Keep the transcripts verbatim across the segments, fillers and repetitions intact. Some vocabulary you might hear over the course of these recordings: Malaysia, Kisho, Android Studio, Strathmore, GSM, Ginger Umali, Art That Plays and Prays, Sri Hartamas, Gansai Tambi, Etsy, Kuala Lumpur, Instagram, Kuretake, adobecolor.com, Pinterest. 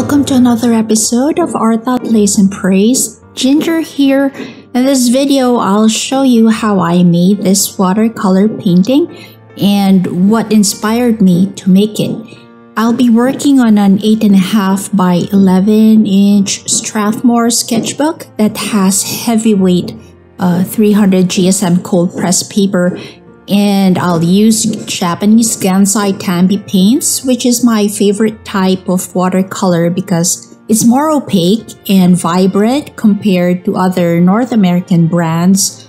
welcome to another episode of Our Thought Place and Praise. Ginger here. In this video, I'll show you how I made this watercolor painting and what inspired me to make it. I'll be working on an eight and a half by eleven inch Strathmore sketchbook that has heavyweight uh, three hundred G S M cold press paper, and I'll use Japanese Gansai Tambi paints, which is my favorite type of watercolor because it's more opaque and vibrant compared to other North American brands.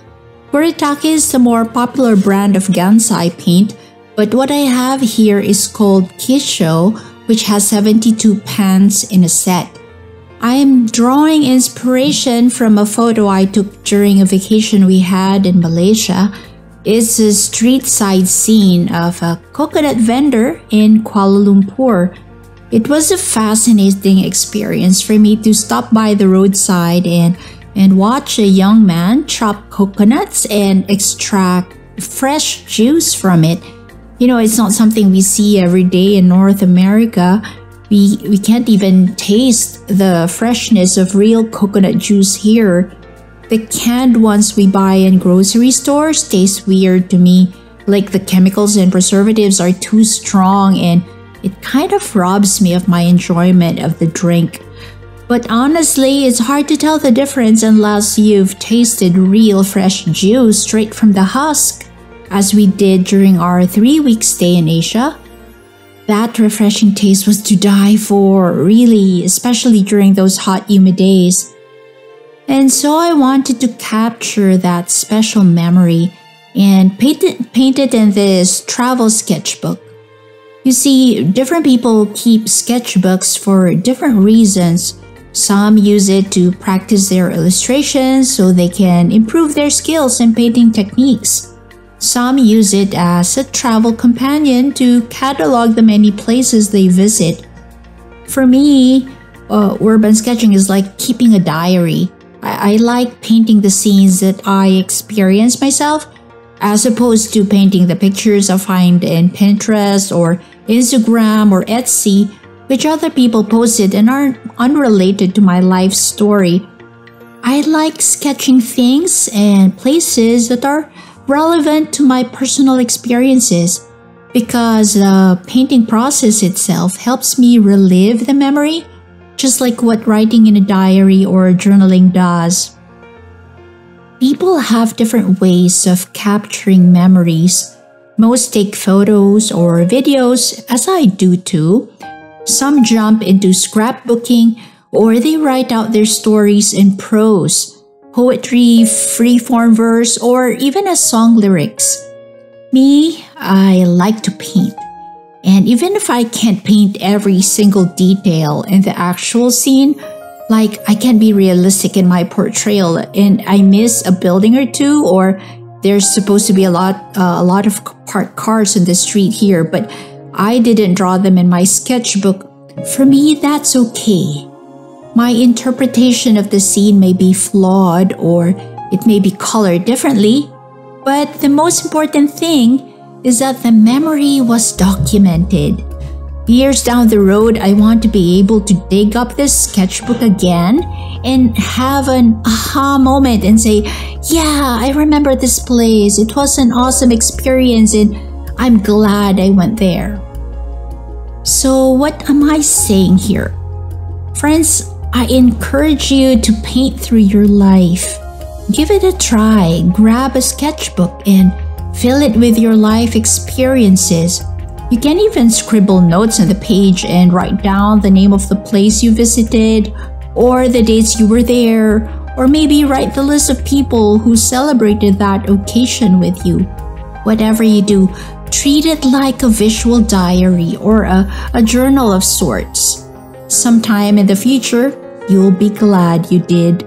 Kuretake is the more popular brand of Gansai paint, but what I have here is called Kisho, which has seventy-two pans in a set. I am drawing inspiration from a photo I took during a vacation we had in Malaysia. It's a street side scene of a coconut vendor in Kuala Lumpur. It was a fascinating experience for me to stop by the roadside and, and watch a young man chop coconuts and extract fresh juice from it. You know, it's not something we see every day in North America. We, we can't even taste the freshness of real coconut juice here. The canned ones we buy in grocery stores taste weird to me, like the chemicals and preservatives are too strong, and it kind of robs me of my enjoyment of the drink. But honestly, it's hard to tell the difference unless you've tasted real fresh juice straight from the husk, as we did during our three-week stay in Asia. That refreshing taste was to die for, really, especially during those hot, humid days. And so I wanted to capture that special memory and paint it, paint it in this travel sketchbook. You see, different people keep sketchbooks for different reasons. Some use it to practice their illustrations so they can improve their skills in painting techniques. Some use it as a travel companion to catalog the many places they visit. For me, uh, urban sketching is like keeping a diary. I like painting the scenes that I experience myself, as opposed to painting the pictures I find in Pinterest or Instagram or Etsy, which other people posted and are unrelated to my life story. I like sketching things and places that are relevant to my personal experiences, because the painting process itself helps me relive the memory, just like what writing in a diary or journaling does. People have different ways of capturing memories. Most take photos or videos, as I do too. Some jump into scrapbooking, or they write out their stories in prose, poetry, free-form verse, or even as song lyrics. Me, I like to paint. And even if I can't paint every single detail in the actual scene, like I can't be realistic in my portrayal and I miss a building or two, or there's supposed to be a lot, uh, a lot of parked cars in the street here, but I didn't draw them in my sketchbook. For me, that's okay. My interpretation of the scene may be flawed or it may be colored differently, but the most important thing is that the memory was documented. Years down the road, I want to be able to dig up this sketchbook again and have an aha moment and say, yeah, I remember this place. It was an awesome experience and I'm glad I went there. So what am I saying here? Friends, I encourage you to paint through your life. Give it a try. Grab a sketchbook and fill it with your life experiences. You can even scribble notes on the page and write down the name of the place you visited, or the dates you were there, or maybe write the list of people who celebrated that occasion with you. Whatever you do, treat it like a visual diary or a, a journal of sorts. Sometime in the future, you'll be glad you did.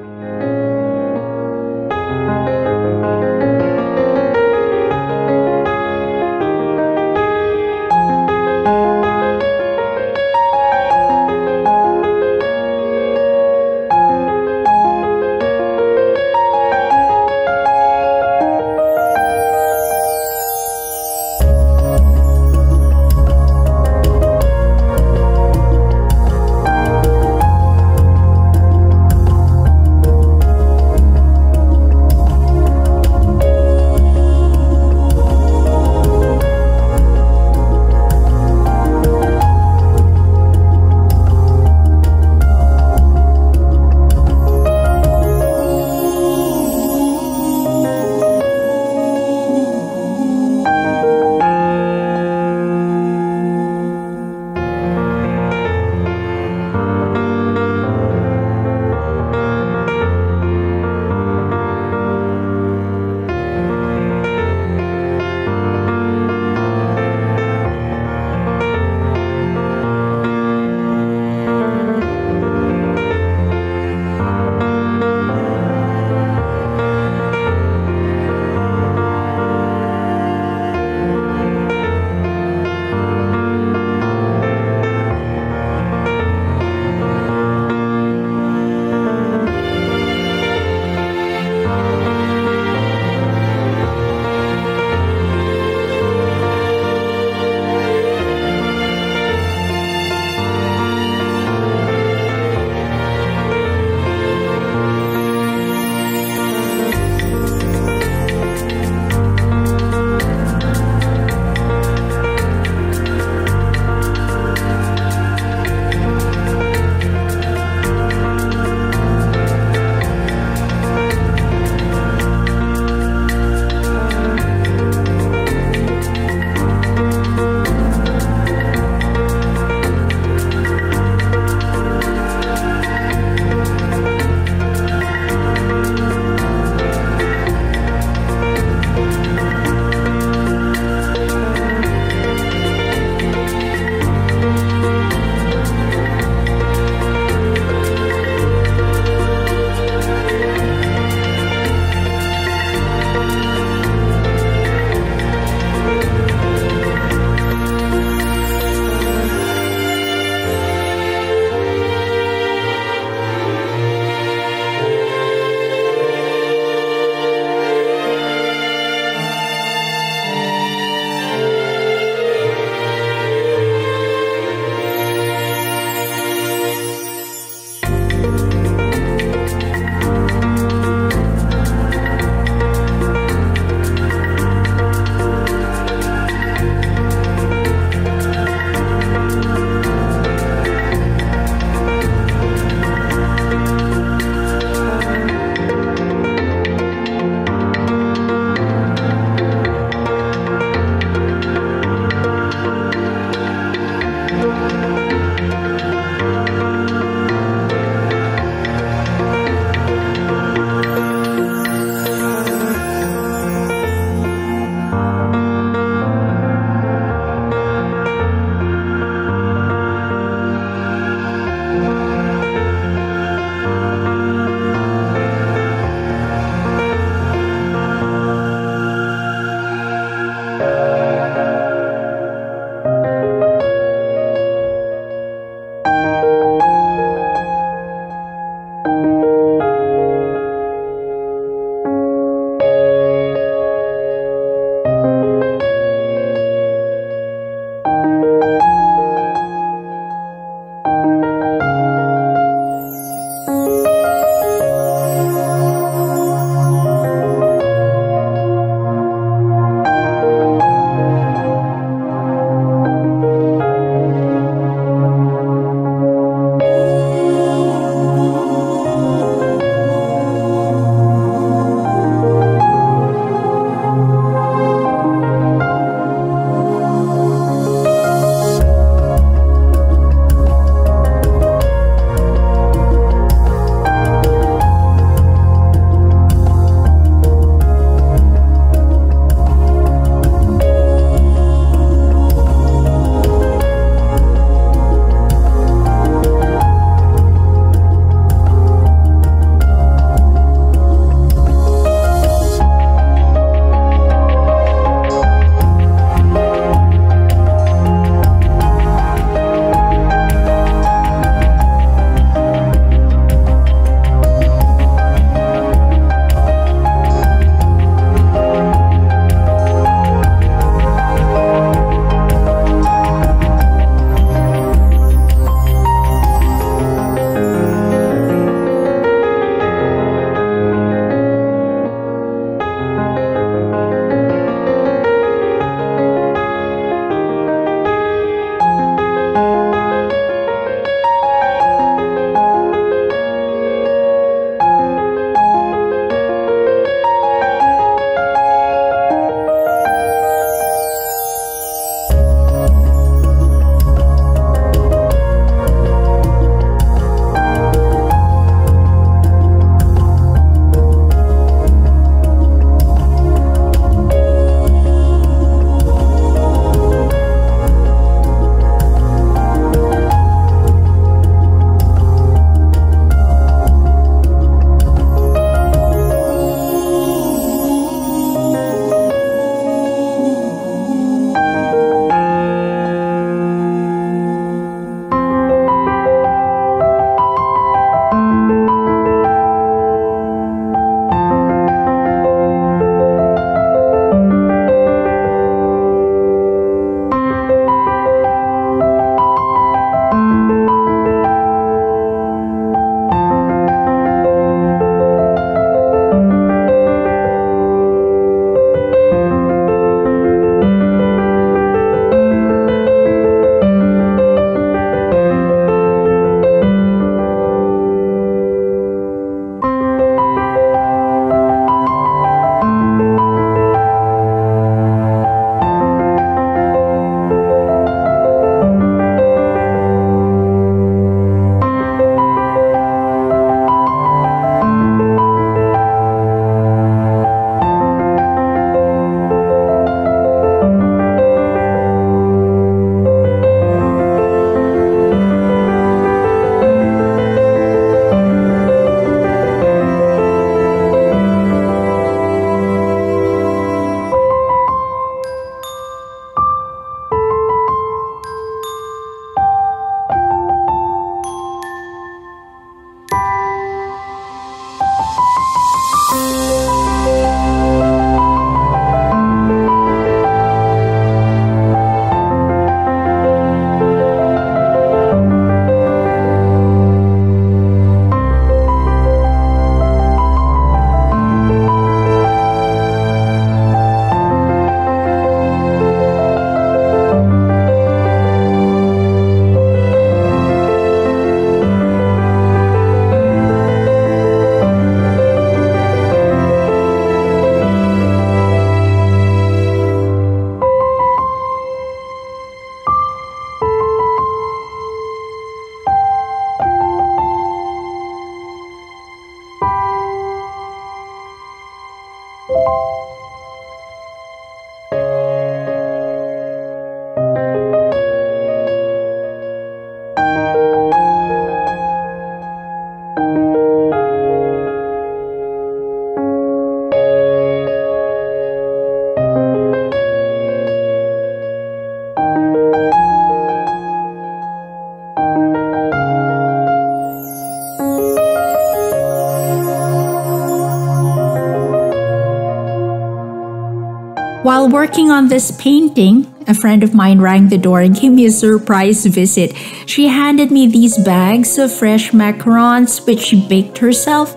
While working on this painting, a friend of mine rang the door and gave me a surprise visit. She handed me these bags of fresh macarons which she baked herself.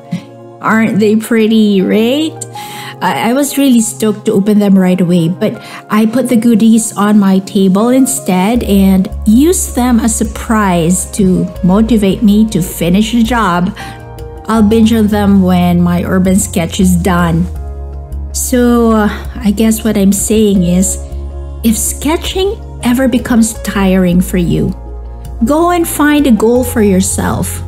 Aren't they pretty, right? I, I was really stoked to open them right away, but I put the goodies on my table instead and used them as a prize to motivate me to finish the job. I'll binge on them when my urban sketch is done. So, uh, I guess what I'm saying is, if sketching ever becomes tiring for you, go and find a goal for yourself.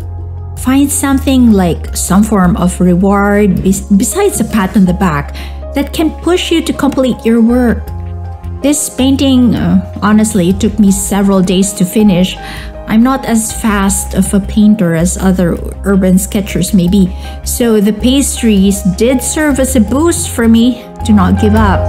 Find something like some form of reward besides a pat on the back that can push you to complete your work. This painting, uh, honestly, it took me several days to finish. I'm not as fast of a painter as other urban sketchers may be, so the pastries did serve as a boost for me to not give up.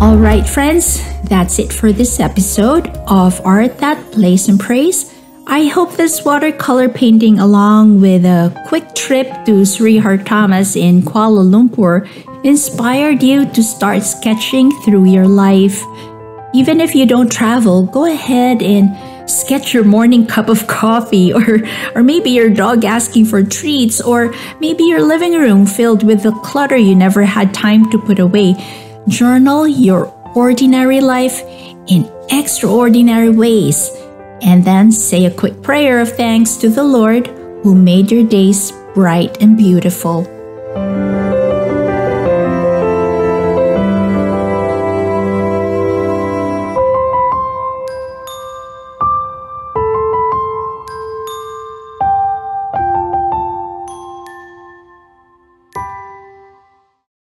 Alright friends, that's it for this episode of Art That Plays and Prays. I hope this watercolor painting, along with a quick trip to Sri Hartamas in Kuala Lumpur, inspired you to start sketching through your life. Even if you don't travel, go ahead and sketch your morning cup of coffee, or, or maybe your dog asking for treats, or maybe your living room filled with the clutter you never had time to put away. Journal your ordinary life in extraordinary ways, and then say a quick prayer of thanks to the Lord who made your days bright and beautiful.